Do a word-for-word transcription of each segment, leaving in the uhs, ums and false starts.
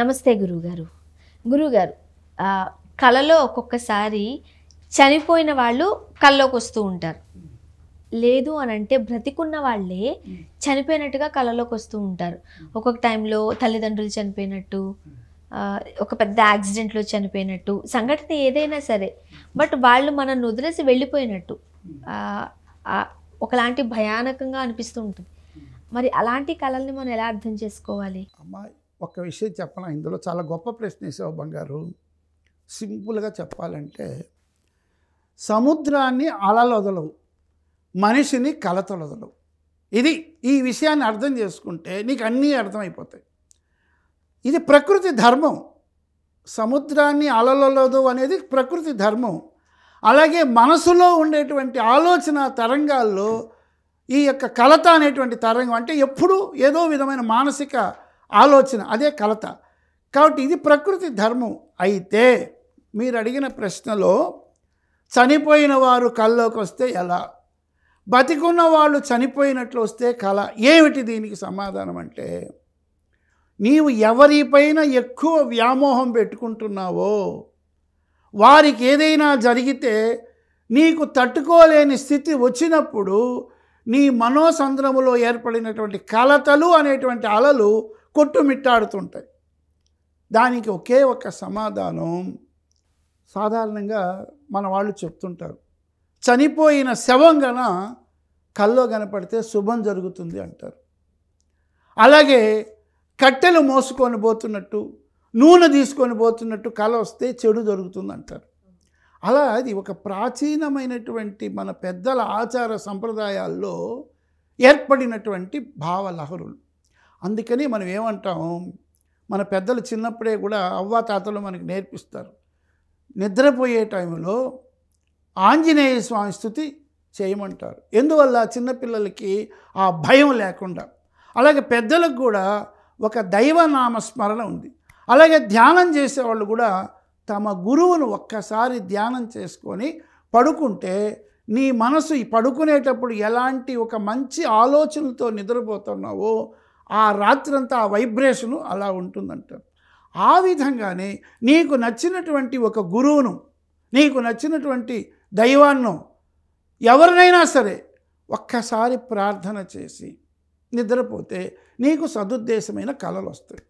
నమస్తే గురుగారు. గురుగారు, కళలో ఒక్కొక్కసారి చనిపోయిన వాళ్ళు కళ్ళలోకి వస్తూ ఉంటారు, లేదు అని అంటే బ్రతికున్న వాళ్ళే చనిపోయినట్టుగా కళలోకి వస్తూ ఉంటారు. ఒక్కొక్క టైంలో తల్లిదండ్రులు చనిపోయినట్టు, ఒక పెద్ద యాక్సిడెంట్లో చనిపోయినట్టు, సంఘటన ఏదైనా సరే, బట్ వాళ్ళు మనల్ని వదిలేసి వెళ్ళిపోయినట్టు ఒకలాంటి భయానకంగా అనిపిస్తూ ఉంటుంది. మరి అలాంటి కళల్ని మనం ఎలా అర్థం చేసుకోవాలి? అమ్మ, ఒక విషయం చెప్పాలా? ఇందులో చాలా గొప్ప ప్రశ్న వేసావు బంగారు. సింపుల్గా చెప్పాలంటే, సముద్రాన్ని అలలు వదలవు, మనిషిని కళతలు వదలవు. ఇది ఈ విషయాన్ని అర్థం చేసుకుంటే నీకు అన్నీ అర్థమైపోతాయి. ఇది ప్రకృతి ధర్మం. సముద్రాన్ని అలలదు అనేది ప్రకృతి ధర్మం. అలాగే మనసులో ఉండేటువంటి ఆలోచన తరంగాల్లో ఈ యొక్క కలత అనేటువంటి తరంగం, అంటే ఎప్పుడూ ఏదో విధమైన మానసిక ఆలోచన, అదే కలత. కాబట్టి ఇది ప్రకృతి ధర్మం. అయితే మీరు అడిగిన ప్రశ్నలో చనిపోయిన వారు కళ్ళలోకి వస్తే ఎలా, బతికున్న వాళ్ళు చనిపోయినట్లు వస్తే కళ ఏమిటి, దీనికి సమాధానం అంటే, నీవు ఎవరిపైన ఎక్కువ వ్యామోహం పెట్టుకుంటున్నావో వారికి ఏదైనా జరిగితే నీకు తట్టుకోలేని స్థితి వచ్చినప్పుడు నీ మనోసంద్రములో ఏర్పడినటువంటి కలతలు అనేటువంటి అలలు కొట్టుమిట్టాడుతుంటాయి. దానికి ఒకే ఒక సమాధానం సాధారణంగా మన వాళ్ళు చెప్తుంటారు, చనిపోయిన శవం గన కల్లో కనపడితే శుభం జరుగుతుంది అంటారు. అలాగే కట్టెలు మోసుకొని పోతున్నట్టు, నూనె తీసుకొని పోతున్నట్టు కళ వస్తే చెడు జరుగుతుంది అంటారు. అలా అది ఒక ప్రాచీనమైనటువంటి మన పెద్దల ఆచార సంప్రదాయాల్లో ఏర్పడినటువంటి భావలహరులు. అందుకని మనం ఏమంటాం, మన పెద్దలు చిన్నప్పుడే కూడా అవ్వా తాతలు మనకు నేర్పిస్తారు, నిద్రపోయే టైంలో ఆంజనేయ స్వామి స్తుతి చేయమంటారు. ఎందువల్ల? చిన్నపిల్లలకి ఆ భయం లేకుండా. అలాగే పెద్దలకు కూడా ఒక దైవనామ స్మరణ ఉంది. అలాగే ధ్యానం చేసేవాళ్ళు కూడా తమ గురువును ఒక్కసారి ధ్యానం చేసుకొని పడుకుంటే నీ మనసు పడుకునేటప్పుడు ఎలాంటి ఒక మంచి ఆలోచనలతో నిద్రపోతున్నావో ఆ రాత్రంతా ఆ వైబ్రేషను అలా ఉంటుందంటారు. ఆ విధంగానే నీకు నచ్చినటువంటి ఒక గురువును, నీకు నచ్చినటువంటి దైవాన్నో, ఎవరినైనా సరే ఒక్కసారి ప్రార్థన చేసి నిద్రపోతే నీకు సదుద్దేశమైన కళలు వస్తాయి.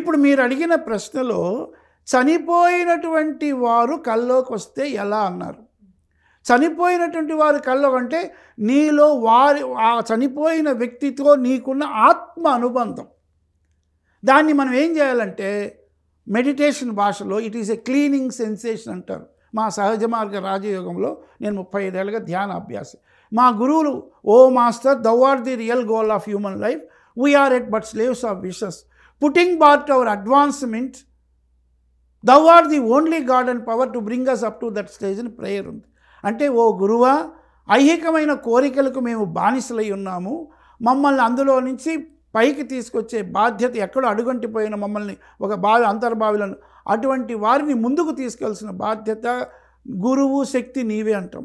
ఇప్పుడు మీరు అడిగిన ప్రశ్నలో చనిపోయినటువంటి వారు కల్లోకి వస్తే ఎలా అన్నారు. చనిపోయినటువంటి వారు కల్లో అంటే నీలో వారి ఆ చనిపోయిన వ్యక్తితో నీకున్న ఆత్మ అనుబంధం. దాన్ని మనం ఏం చేయాలంటే, మెడిటేషన్ భాషలో it is a cleaning sensation అంటారు. మా సహజ మార్గ రాజయోగంలో నేను ముప్పై ఐదేళ్ళుగా ధ్యాన అభ్యాసం. మా గురువులు, ఓ master, thou art the real goal of human life, we are yet but slaves of wishes, putting bar our advancement, thou art the only God and power to bring us up to that stage అని prayer ఉంది. అంటే, ఓ గురువా, ఐహికమైన కోరికలకు మేము బానిసలై ఉన్నాము, మమ్మల్ని అందులో నుంచి పైకి తీసుకొచ్చే బాధ్యత, ఎక్కడో అడుగంటిపోయిన మమ్మల్ని ఒక బావి అంతర్బావిలను అటువంటి వారిని ముందుకు తీసుకెళ్లాల్సిన బాధ్యత గురువు శక్తి నీవే అంటాం.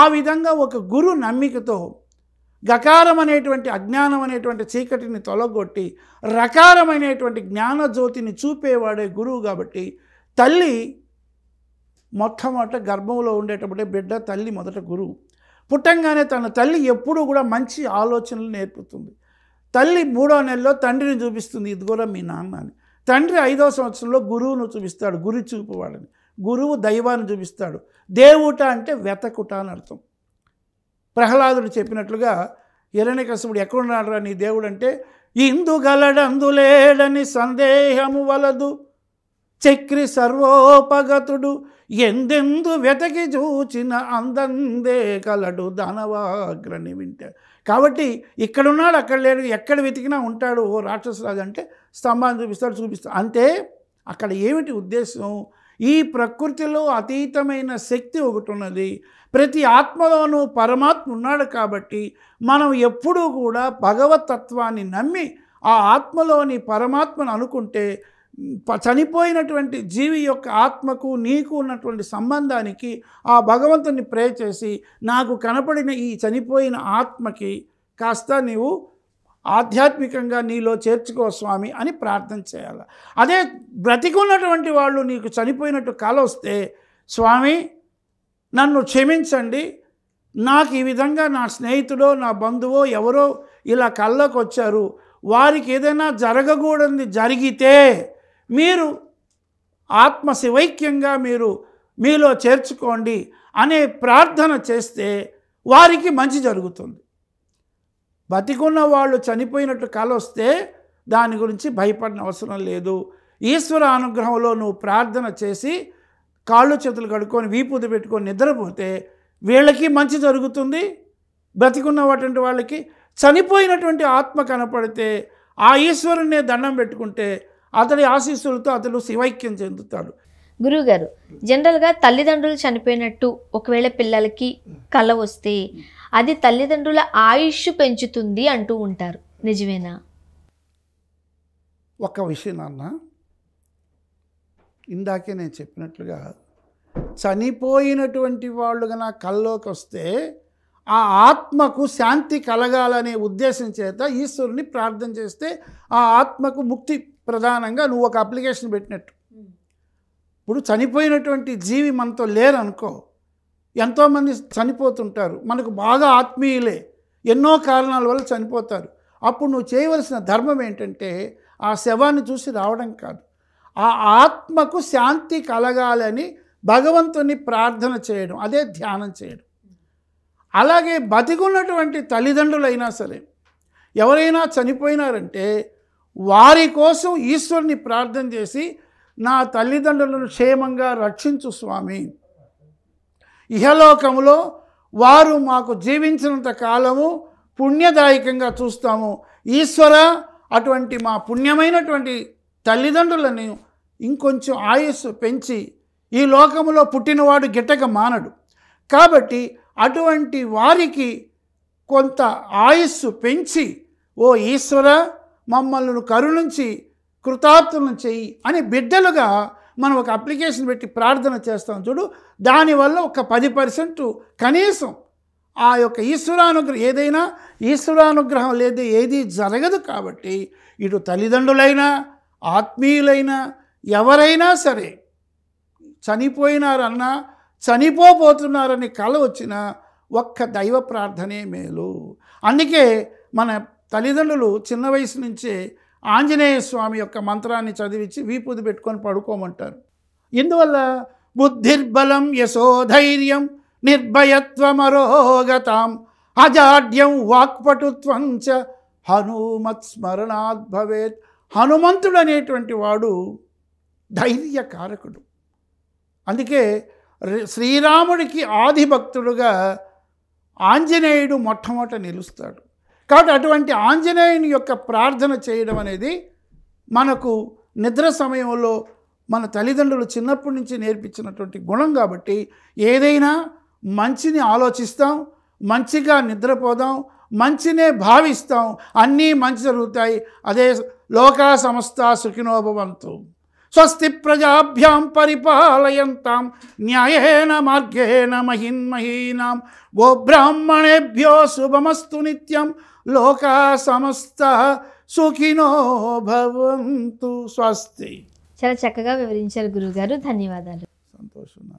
ఆ విధంగా ఒక గురు నమ్మికతో గకారం అనేటువంటి అజ్ఞానం అనేటువంటి చీకటిని తొలగొట్టి రకారమైనటువంటి జ్ఞానజ్యోతిని చూపేవాడే గురువు. కాబట్టి తల్లి మొట్టమొదట గర్భంలో ఉండేటప్పుడే బిడ్డ తల్లి మొదట గురువు. పుట్టంగానే తన తల్లి ఎప్పుడూ కూడా మంచి ఆలోచనలు నేర్పుతుంది. తల్లి మూడో నెలలో తండ్రిని చూపిస్తుంది, ఇది కూడా మీ నాన్న అని. తండ్రి ఐదో సంవత్సరంలో గురువును చూపిస్తాడు, గురి చూపువాడని. గురువు దైవాన్ని చూపిస్తాడు. దేవుట అంటే వెతకుట అని అర్థం. ప్రహ్లాదుడు చెప్పినట్లుగా హిరణ్యకశిపుడు ఎక్కడున్నాడు రా నీ దేవుడు అంటే, ఇందుగలడందులేడని సందేహము వలదు, చక్రి సర్వోపగతుడు, ఎందెందు వెతకి చూచిన అందందే కలడు దానవాగ్రని వింటాడు. కాబట్టి ఇక్కడున్నాడు అక్కడ లేడు, ఎక్కడ వెతికినా ఉంటాడు ఓ రాక్షసరాజు అంటే స్తంభాన్ని చూపిస్తాడు, చూపిస్తాడు అంటే అక్కడ ఏమిటి ఉద్దేశం? ఈ ప్రకృతిలో అతీతమైన శక్తి ఒకటి ఉన్నది, ప్రతి ఆత్మలోనూ పరమాత్మ ఉన్నాడు. కాబట్టి మనం ఎప్పుడూ కూడా భగవతత్వాన్ని నమ్మి ఆ ఆత్మలోని పరమాత్మను అనుకుంటే చనిపోయినటువంటి జీవి యొక్క ఆత్మకు నీకు ఉన్నటువంటి సంబంధానికి ఆ భగవంతుని ప్రే చేసి, నాకు కనపడిన ఈ చనిపోయిన ఆత్మకి కాస్త నీవు ఆధ్యాత్మికంగా నీలో చేర్చుకో స్వామి అని ప్రార్థన చేయాలి. అదే బ్రతికున్నటువంటి వాళ్ళు నీకు చనిపోయినట్టు కాల వస్తే, స్వామి నన్ను క్షమించండి, నాకు ఈ విధంగా నా స్నేహితుడో నా బంధువో ఎవరో ఇలా కళ్ళకు వచ్చారు, వారికి ఏదైనా జరగకూడనిది జరిగితే మీరు ఆత్మ శివైక్యంగా మీరు మీలో చేర్చుకోండి అనే ప్రార్థన చేస్తే వారికి మంచి జరుగుతుంది. బతికున్న వాళ్ళు చనిపోయినట్టు కల వస్తే దాని గురించి భయపడిన అవసరం లేదు. ఈశ్వర అనుగ్రహంలో నువ్వు ప్రార్థన చేసి కాళ్ళు చేతులు కడుక్కొని వీపుది పెట్టుకొని నిద్రపోతే వీళ్ళకి మంచి జరుగుతుంది, బతికున్నటువంటి వాళ్ళకి. చనిపోయినటువంటి ఆత్మ కనపడితే ఆ ఈశ్వరునే దండం పెట్టుకుంటే అతడి ఆశీస్సులతో అతడు శివైక్యం చెందుతాడు. గురువుగారు, జనరల్గా తల్లిదండ్రులు చనిపోయినట్టు ఒకవేళ పిల్లలకి కళ వస్తే అది తల్లిదండ్రుల ఆయుష్ పెంచుతుంది అంటూ ఉంటారు, నిజమేనా? ఒక విషయం నాన్న, ఇందాకే నేను చెప్పినట్లుగా చనిపోయినటువంటి వాళ్ళు కన్నా కల్లోకి వస్తే ఆ ఆత్మకు శాంతి కలగాలనే ఉద్దేశం చేత ఈశ్వరుని ప్రార్థన చేస్తే ఆ ఆత్మకు ముక్తి ప్రధానంగా నువ్వు ఒక అప్లికేషన్ పెట్టినట్టు. ఇప్పుడు చనిపోయినటువంటి జీవి మనతో లేరనుకో, ఎంతోమంది చనిపోతుంటారు, మనకు బాగా ఆత్మీయులే, ఎన్నో కారణాల వల్ల చనిపోతారు. అప్పుడు నువ్వు చేయవలసిన ధర్మం ఏంటంటే ఆ శవాన్ని చూసి రావడం కాదు, ఆ ఆత్మకు శాంతి కలగాలని భగవంతుని ప్రార్థన చేయడం, అదే ధ్యానం చేయడం. అలాగే బతికున్నటువంటి తల్లిదండ్రులైనా సరే ఎవరైనా చనిపోయినారంటే వారి కోసం ఈశ్వరుని ప్రార్థన చేసి నా తల్లిదండ్రులను క్షేమంగా రక్షించు స్వామి, ఇహలోకంలో వారు మాకు జీవించినంత కాలము పుణ్యదాయకంగా చూస్తాము, ఈశ్వర అటువంటి మా పుణ్యమైనటువంటి తల్లిదండ్రులను ఇంకొంచెం ఆయుస్సు పెంచి, ఈ లోకంలో పుట్టినవాడు గిట్టక మానడు కాబట్టి అటువంటి వారికి కొంత ఆయుస్సు పెంచి ఓ ఈశ్వర మమ్మల్ని కరుణించి కృతార్థులను చెయ్యి అని బిడ్డలుగా మనం ఒక అప్లికేషన్ పెట్టి ప్రార్థన చేస్తాం చూడు. దానివల్ల ఒక పది పర్సెంట్ కనీసం ఆ యొక్క ఈశ్వరానుగ్రహం, ఏదైనా ఈశ్వరానుగ్రహం లేదు ఏది జరగదు. కాబట్టి ఇటు తల్లిదండ్రులైనా ఆత్మీయులైనా ఎవరైనా సరే చనిపోయినారన్నా చనిపోబోతున్నారని కళ వచ్చిన ఒక్క దైవ ప్రార్థనే మేలు. అందుకే మన తల్లిదండ్రులు చిన్న వయసు నుంచే ఆంజనేయ స్వామి యొక్క మంత్రాన్ని చదివించి వీపుది పెట్టుకొని పడుకోమంటారు. ఇందువల్ల బుద్ధిర్బలం యశోధైర్యం నిర్భయత్వమరోగతాం అజాడ్యం వాక్పటుత్వం చ హనుమత్ స్మరణాద్ భవేత్. హనుమంతుడు అనేటువంటి వాడు ధైర్యకారకుడు. అందుకే శ్రీరాముడికి ఆది భక్తుడుగా ఆంజనేయుడు మొట్టమొదట నిలుస్తాడు. కాబట్టి అటువంటి ఆంజనేయుని యొక్క ప్రార్థన చేయడం అనేది మనకు నిద్ర సమయంలో మన తల్లిదండ్రులు చిన్నప్పటి నుంచి నేర్పించినటువంటి గుణం. కాబట్టి ఏదైనా మంచిని ఆలోచిస్తాం, మంచిగా నిద్రపోదాం, మంచినే భావిస్తాం, అన్నీ మంచి జరుగుతాయి. అదే లోకా సమస్త సుఖినో భవంతు, స్వస్తి ప్రజాభ్యాం పరిపాలయంతాం న్యాయేన మార్గేణ మహిన్మహీనాం, గోబ్రాహ్మణేభ్యో శుభమస్తు నిత్యం, లోకా సమస్త సుఖినో భవంతు. స్వస్తి. చాలా చక్కగా వివరించారు గురువుగారు, ధన్యవాదాలు. సంతోషం.